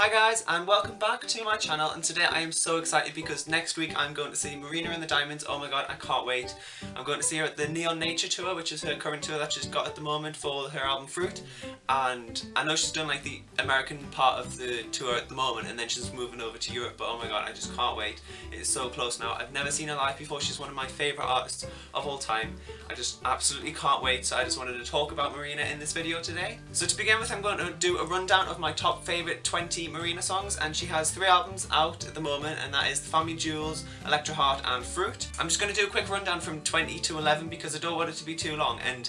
Hi guys, and welcome back to my channel, and today I am so excited because next week I'm going to see Marina and the Diamonds. Oh my god, I can't wait. I'm going to see her at the Neon Nature Tour, which is her current tour that she's got at the moment for her album FROOT, and I know she's done like the American part of the tour at the moment and then she's moving over to Europe, but oh my god, I just can't wait. It is so close now. I've never seen her live before. She's one of my favourite artists of all time. I just absolutely can't wait, so I just wanted to talk about Marina in this video today. So to begin with, I'm going to do a rundown of my top favourite 20 Marina songs, and she has 3 albums out at the moment, and that is The Family Jewels, Electra Heart and Fruit. I'm just going to do a quick rundown from 20 to 11 because I don't want it to be too long, and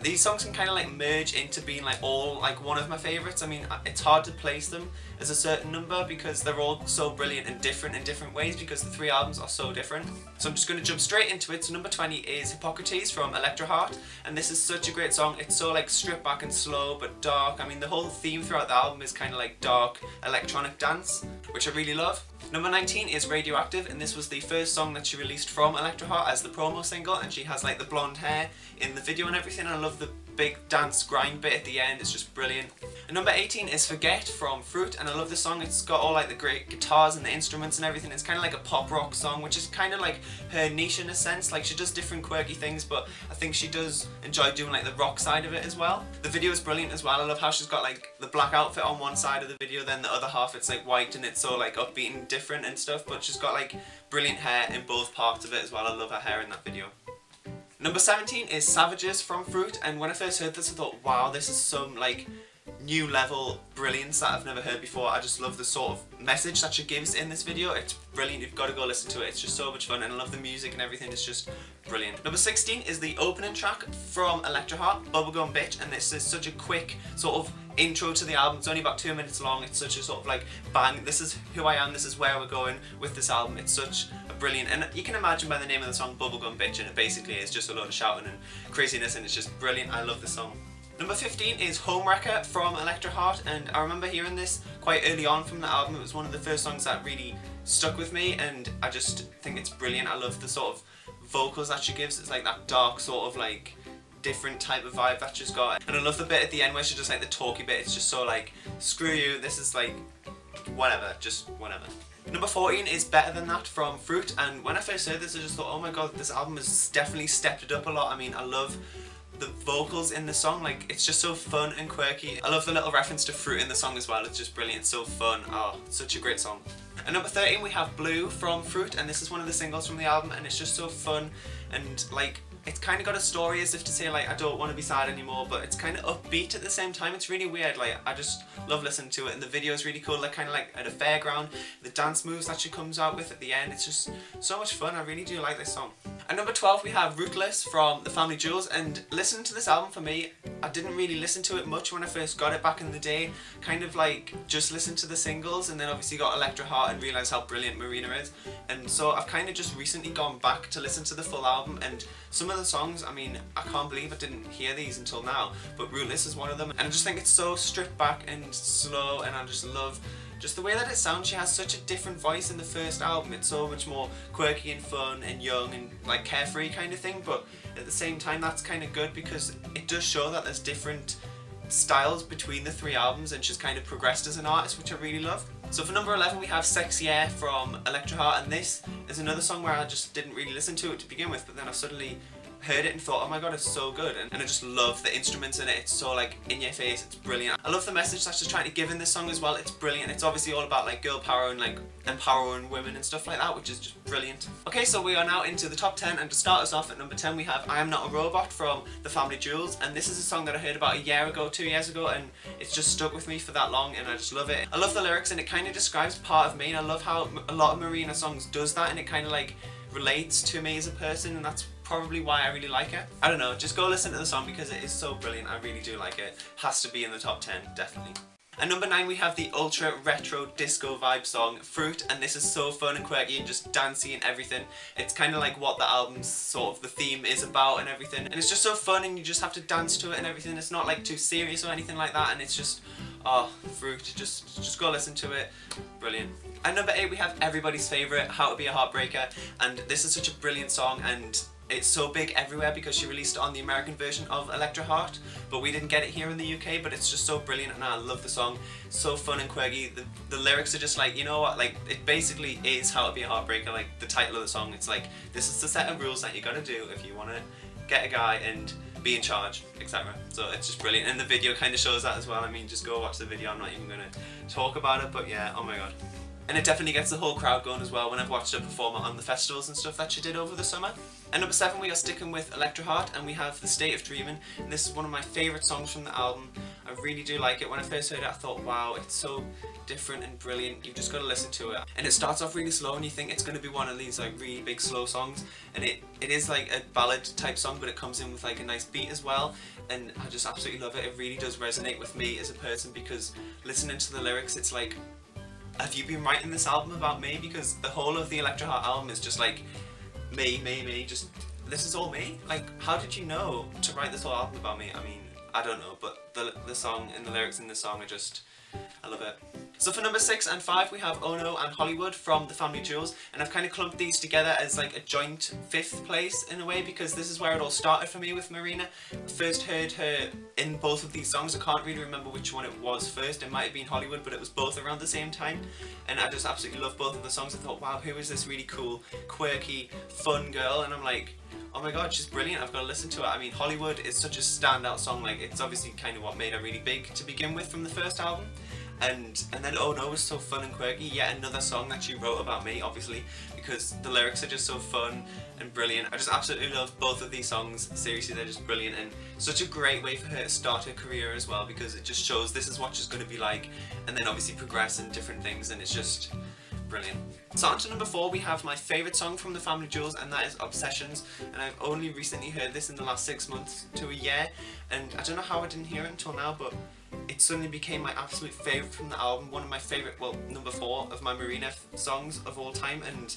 these songs can kind of like merge into being like all like one of my favourites. I mean, it's hard to place them as a certain number because they're all so brilliant and different in different ways because the 3 albums are so different. So I'm just going to jump straight into it. So number 20 is Hippocrates from Electra Heart, and this is such a great song. It's so like stripped back and slow but dark. I mean, the whole theme throughout the album is kind of like dark electronic dance, which I really love. Number 19 is Radioactive, and this was the first song that she released from Electra Heart as the promo single, and she has like the blonde hair in the video and everything, and I love the big dance grind bit at the end. It's just brilliant. And number 18 is Forget from Fruit, and I love this song. It's got all like the great guitars and the instruments and everything. It's kind of like a pop rock song, which is kind of like her niche in a sense. Like, she does different quirky things, but I think she does enjoy doing like the rock side of it as well. The video is brilliant as well. I love how she's got like the black outfit on one side of the video, then the other half it's like white, and it's so like upbeat and different and stuff, but she's got like brilliant hair in both parts of it as well. I love her hair in that video. Number 17 is Savages from Fruit, and when I first heard this I thought, wow, this is some like new level brilliance that I've never heard before. I just love the sort of message that she gives in this video. It's brilliant. You've got to go listen to it. It's just so much fun, and I love the music and everything. It's just brilliant. Number 16 is the opening track from Electra Heart, Bubblegum Bitch, and this is such a quick sort of intro to the album. It's only about 2 minutes long. It's such a sort of like bang, this is who I am, this is where we're going with this album. It's such a brilliant, and you can imagine by the name of the song Bubblegum Bitch, and it basically is just a load of shouting and craziness, and it's just brilliant. I love the song. Number 15 is Homewrecker from Electra Heart, and I remember hearing this quite early on from the album. It was one of the first songs that really stuck with me, and I just think it's brilliant. I love the sort of vocals that she gives. It's like that dark sort of like different type of vibe that she's got, and I love the bit at the end where she does like the talky bit. It's just so like, screw you, this is like whatever, just whatever. Number 14 is Better Than That from Fruit, and when I first heard this I just thought, oh my god, this album has definitely stepped it up a lot. I mean, I love the vocals in the song, like it's just so fun and quirky. I love the little reference to fruit in the song as well. It's just brilliant, so fun. Oh, such a great song. And number 13 we have Blue from Fruit, and this is one of the singles from the album, and it's just so fun, and like it's kind of got a story as if to say like, I don't want to be sad anymore, but it's kind of upbeat at the same time. It's really weird, like I just love listening to it, and the video is really cool. They're kind of like at a fairground, the dance moves that she comes out with at the end, it's just so much fun. I really do like this song. At number 12 we have Rootless from The Family Jewels, and listening to this album, for me, I didn't really listen to it much when I first got it back in the day. Kind of like just listened to the singles, and then obviously got Electra Heart and realised how brilliant Marina is, and so I've kind of just recently gone back to listen to the full album, and some of the songs, I mean, I can't believe I didn't hear these until now, but Rootless is one of them, and I just think it's so stripped back and slow, and I just love just the way that it sounds. She has such a different voice in the first album. It's so much more quirky and fun and young and like carefree kind of thing, but at the same time that's kind of good because it does show that there's different styles between the 3 albums, and she's kind of progressed as an artist, which I really love. So for number 11 we have Sexy Air from Electra Heart, and this is another song where I just didn't really listen to it to begin with, but then I suddenly heard it and thought, oh my god, it's so good, and I just love the instruments in it. It's so like in your face, it's brilliant. I love the message that she's trying to give in this song as well. It's brilliant. It's obviously all about like girl power and like empowering women and stuff like that, which is just brilliant. Okay, so we are now into the top 10, and to start us off at number 10 we have I Am Not A Robot from The Family Jewels, and this is a song that I heard about 2 years ago, and it's just stuck with me for that long, and I just love it. I love the lyrics, and it kind of describes part of me, and I love how a lot of Marina songs does that, and it kind of like relates to me as a person, and that's probably why I really like it. I don't know, just go listen to the song because it is so brilliant. I really do like it. Has to be in the top 10, definitely. At number 9 we have the ultra retro disco vibe song Fruit, and this is so fun and quirky and just dancey and everything. It's kind of like what the album's sort of the theme is about and everything, and it's just so fun, and you just have to dance to it and everything. It's not like too serious or anything like that, and it's just, oh, Fruit, just go listen to it. Brilliant. At number 8 we have everybody's favourite, How To Be A Heartbreaker, and this is such a brilliant song, and it's so big everywhere because she released it on the American version of Electra Heart, but we didn't get it here in the UK. But it's just so brilliant, and I love the song. So fun and quirky. The lyrics are just like, you know what, like, it basically is How To Be A Heartbreaker, like the title of the song. It's like, this is the set of rules that you gotta do if you wanna get a guy and be in charge, etc. So it's just brilliant, and the video kind of shows that as well. I mean, just go watch the video, I'm not even gonna talk about it, but yeah, oh my god. And it definitely gets the whole crowd going as well when I've watched her perform on the festivals and stuff that she did over the summer. At number 7 we are sticking with Electra Heart, and we have The State of Dreaming, and this is one of my favourite songs from the album. I really do like it. When I first heard it I thought, wow, it's so different and brilliant, you've just got to listen to it. And it starts off really slow and you think it's going to be one of these like really big slow songs, and it is like a ballad type song, but it comes in with like a nice beat as well, and I just absolutely love it. It really does resonate with me as a person, because listening to the lyrics it's like, have you been writing this album about me? Because the whole of the Electra Heart album is just like me, just this is all me. Like, how did you know to write this whole album about me? I mean, I don't know, but the song and the lyrics in this song are just, I love it. So for number 6 and 5 we have Oh No and Hollywood from The Family Jewels, and I've kind of clumped these together as like a joint 5th place in a way, because this is where it all started for me with Marina. I first heard her in both of these songs, I can't really remember which one it was first, it might have been Hollywood, but it was both around the same time, and I just absolutely love both of the songs. I thought, wow, who is this really cool, quirky, fun girl, and I'm like, oh my god, she's brilliant, I've got to listen to it. I mean, Hollywood is such a standout song, like it's obviously kind of what made her really big to begin with from the first album. And then Oh No is so fun and quirky, yet another song that she wrote about me, obviously, because the lyrics are just so fun and brilliant. I just absolutely love both of these songs, seriously, they're just brilliant, and such a great way for her to start her career as well, because it just shows this is what she's going to be like, and then obviously progress in different things, and it's just brilliant. So on to number 4 we have my favourite song from The Family Jewels, and that is Obsessions, and I've only recently heard this in the last 6 months to a year, and I don't know how I didn't hear it until now, but it suddenly became my absolute favourite from the album, one of my favourite, well, number 4 of my Marina songs of all time, and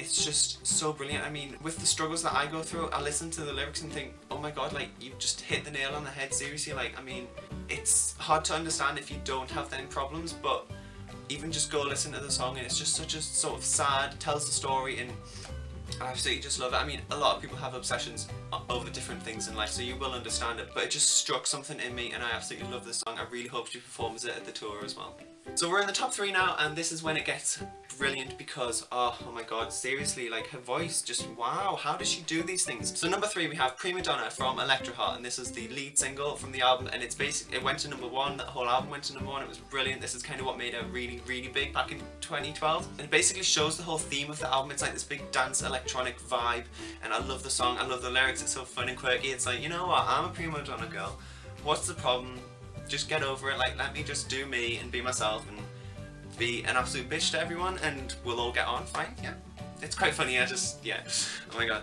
it's just so brilliant. I mean, with the struggles that I go through, I listen to the lyrics and think, oh my god, like, you've just hit the nail on the head, seriously, like, I mean, it's hard to understand if you don't have any problems, but even just go listen to the song, and it's just such a sort of sad, tells the story, and I absolutely just love it. I mean, a lot of people have obsessions over different things in life, so you will understand it, but it just struck something in me, and I absolutely love this song. I really hope she performs it at the tour as well. So we're in the top 3 now, and this is when it gets brilliant, because oh my god, seriously, like, her voice, just wow, how does she do these things? So number 3 we have Primadonna from Electra Heart, and this is the lead single from the album, and it's basically, it went to number 1, that whole album went to number 1, it was brilliant. This is kind of what made her really, really big back in 2012, and it basically shows the whole theme of the album. It's like this big dance electronic vibe, and I love the song, I love the lyrics, it's so fun and quirky. It's like, you know what, I'm a Primadonna girl, what's the problem? Just get over it, like, let me just do me and be myself and be an absolute bitch to everyone and we'll all get on fine. Yeah, it's quite funny. I just, yeah, oh my god,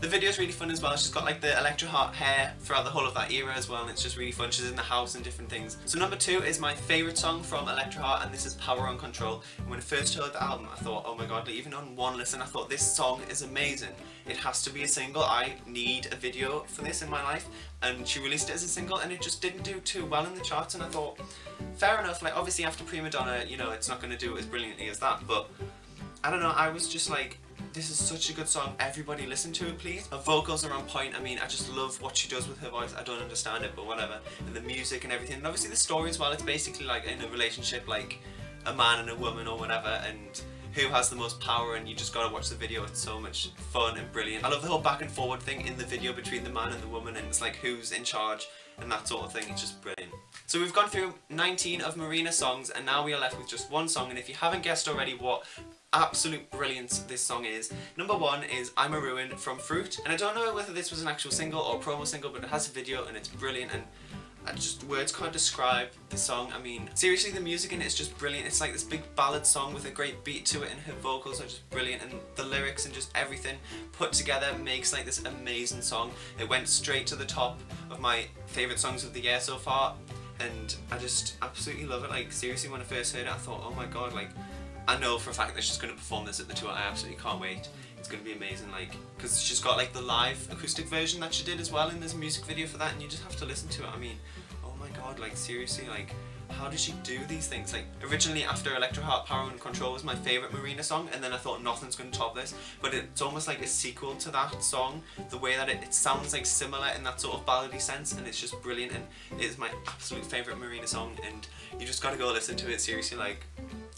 the video is really fun as well. She's got like the Electra Heart hair throughout the whole of that era as well, and it's just really fun. She's in the house and different things. So number 2 is my favourite song from Electra Heart, and this is Power on Control. And when I first heard the album I thought, oh my god, like, even on one listen I thought, this song is amazing, it has to be a single, I need a video for this in my life. And she released it as a single, and it just didn't do too well in the charts, and I thought, fair enough, like, obviously after Primadonna, you know, it's not going to do it as brilliantly as that, but I don't know, I was just like, this is such a good song, everybody listen to it please. Her vocals are on point, I mean, I just love what she does with her voice, I don't understand it, but whatever. And the music and everything, and obviously the story as well, it's basically like in a relationship, like a man and a woman or whatever, and who has the most power, and you just gotta watch the video, it's so much fun and brilliant. I love the whole back and forward thing in the video between the man and the woman, and it's like who's in charge and that sort of thing, it's just brilliant. So we've gone through 19 of Marina's songs, and now we are left with just one song, and if you haven't guessed already what absolute brilliance this song is, number 1 is I'm A Ruin from FROOT, and I don't know whether this was an actual single or a promo single, but it has a video and it's brilliant, and I just, words can't describe the song. I mean, seriously, the music in it is just brilliant. It's like this big ballad song with a great beat to it, and her vocals are just brilliant, and the lyrics and just everything put together makes like this amazing song. It went straight to the top of my favourite songs of the year so far, and I just absolutely love it. Like, seriously, when I first heard it I thought, oh my god, like, I know for a fact that she's going to perform this at the tour, I absolutely can't wait. It's going to be amazing, like, because she's got like the live acoustic version that she did as well, and there's a music video for that, and you just have to listen to it. I mean, oh my god, like, seriously, like, how does she do these things? Like, originally after Electra Heart, Power and Control was my favourite Marina song, and then I thought nothing's going to top this, but it's almost like a sequel to that song, the way that it sounds like similar in that sort of ballady sense, and it's just brilliant, and it is my absolute favourite Marina song, and you just gotta go listen to it, seriously. Like,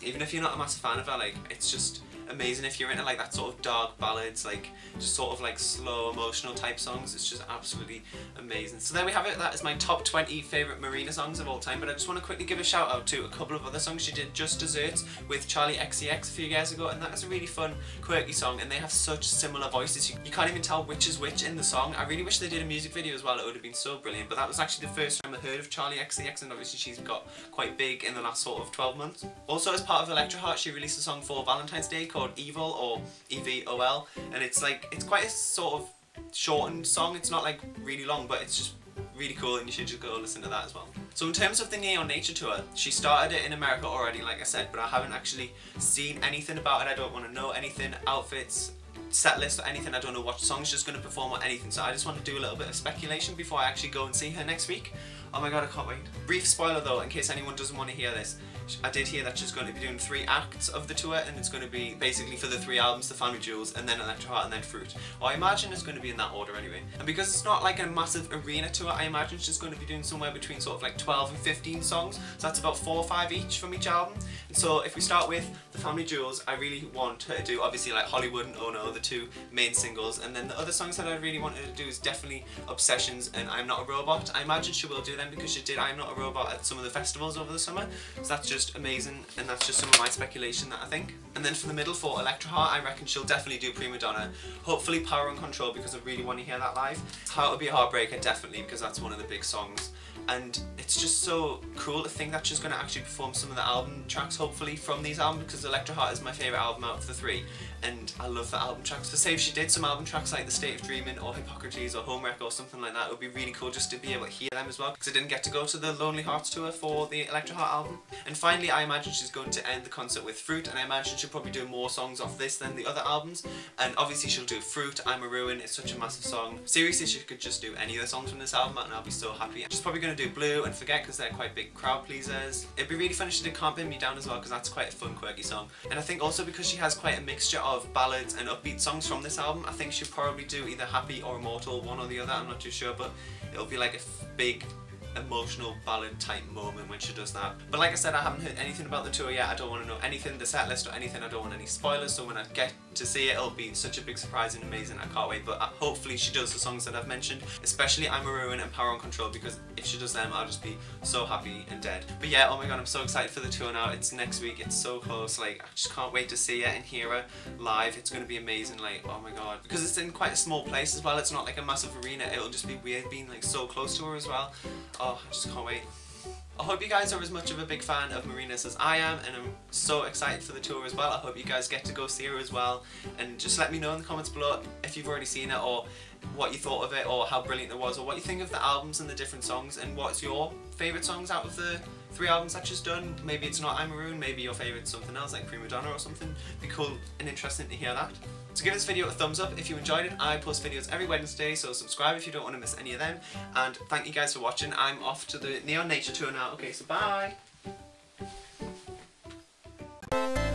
even if you're not a massive fan of her, like, it's just amazing. If you're into like that sort of dark ballads, like just sort of like slow emotional type songs, it's just absolutely amazing. So there we have it, that is my top 20 favourite Marina songs of all time. But I just want to quickly give a shout out to a couple of other songs. She did Just Desserts with Charli XCX a few years ago, and that is a really fun, quirky song, and they have such similar voices, you can't even tell which is which in the song. I really wish they did a music video as well, it would have been so brilliant. But that was actually the first time I heard of Charli XCX, and obviously she's got quite big in the last sort of 12 months. Also, as part of Electra Heart, she released a song for Valentine's Day called Evil, or EVOL, and it's like, it's quite a sort of shortened song, it's not like really long, but it's just really cool, and you should just go listen to that as well. So in terms of the Neon Nature Tour, she started it in America already, like I said, but I haven't actually seen anything about it. I don't want to know anything, outfits, set list or anything. I don't know what song's just going to perform or anything, so I just want to do a little bit of speculation before I actually go and see her next week. Oh my god, I can't wait. Brief spoiler though, in case anyone doesn't want to hear this, I did hear that she's going to be doing 3 acts of the tour, and it's going to be basically for the 3 albums, The Family Jewels, and then Electra Heart, and then Fruit. Well, I imagine it's going to be in that order anyway. And because it's not like a massive arena tour, I imagine she's going to be doing somewhere between sort of like 12 and 15 songs, so that's about 4 or 5 each from each album. And so if we start with The Family Jewels, I really want her to do obviously like Hollywood and Oh No, the 2 main singles, and then the other songs that I really wanted to do is definitely Obsessions and I'm Not a Robot. I imagine she will do them because she did I'm Not a Robot at some of the festivals over the summer, so that's just amazing, and that's just some of my speculation that I think. And then for the middle, for Electra Heart, I reckon she'll definitely do Primadonna, hopefully Power and Control because I really want to hear that live, How To Be A Heartbreaker definitely because that's one of the big songs, and it's just so cool to think that she's going to actually perform some of the album tracks hopefully from these albums, because Electra Heart is my favourite album out of the 3, and I love the album tracks. For say if she did some album tracks like The State of Dreaming or Hippocrates or Homewrecker or something like that, it would be really cool just to be able to hear them as well, because I didn't get to go to the Lonely Hearts tour for the Electra Heart album. And finally, I imagine she's going to end the concert with Fruit, and I imagine she'll probably do more songs off this than the other albums, and obviously she'll do Fruit, I'm A Ruin, it's such a massive song. Seriously, she could just do any of the songs from this album and I'll be so happy. She's probably going to do Blue and Forget because they're quite big crowd pleasers. It'd be really fun if she did Can't Pin Me Down as well, because that's quite a fun, quirky song. And I think also because she has quite a mixture of ballads and upbeat songs from this album, I think she'll probably do either Happy or Immortal, one or the other, I'm not too sure, but it'll be like a big emotional ballad type moment when she does that. But like I said, I haven't heard anything about the tour yet, I don't want to know anything, the set list or anything, I don't want any spoilers, so when I get to see it, it'll be such a big surprise and amazing, I can't wait. But hopefully she does the songs that I've mentioned, especially I'm A Ruin and Power and Control, because if she does them, I'll just be so happy and dead. But yeah, oh my god, I'm so excited for the tour now, it's next week, it's so close, like, I just can't wait to see it and hear her live, it's going to be amazing, like, oh my god. Because it's in quite a small place as well, it's not like a massive arena, it'll just be weird being like so close to her as well. Oh, I just can't wait. I hope you guys are as much of a big fan of Marina's as I am, and I'm so excited for the tour as well. I hope you guys get to go see her as well, and just let me know in the comments below if you've already seen it, or what you thought of it, or how brilliant it was, or what you think of the albums and the different songs, and what's your favourite songs out of the 3 albums that she's done. Maybe it's not I'm A Ruin, maybe your favourite's something else like Primadonna or something. It'd be cool and interesting to hear that. So give this video a thumbs up if you enjoyed it. I post videos every Wednesday, so subscribe if you don't want to miss any of them. And thank you guys for watching. I'm off to the Neon Nature Tour now. Okay, so bye!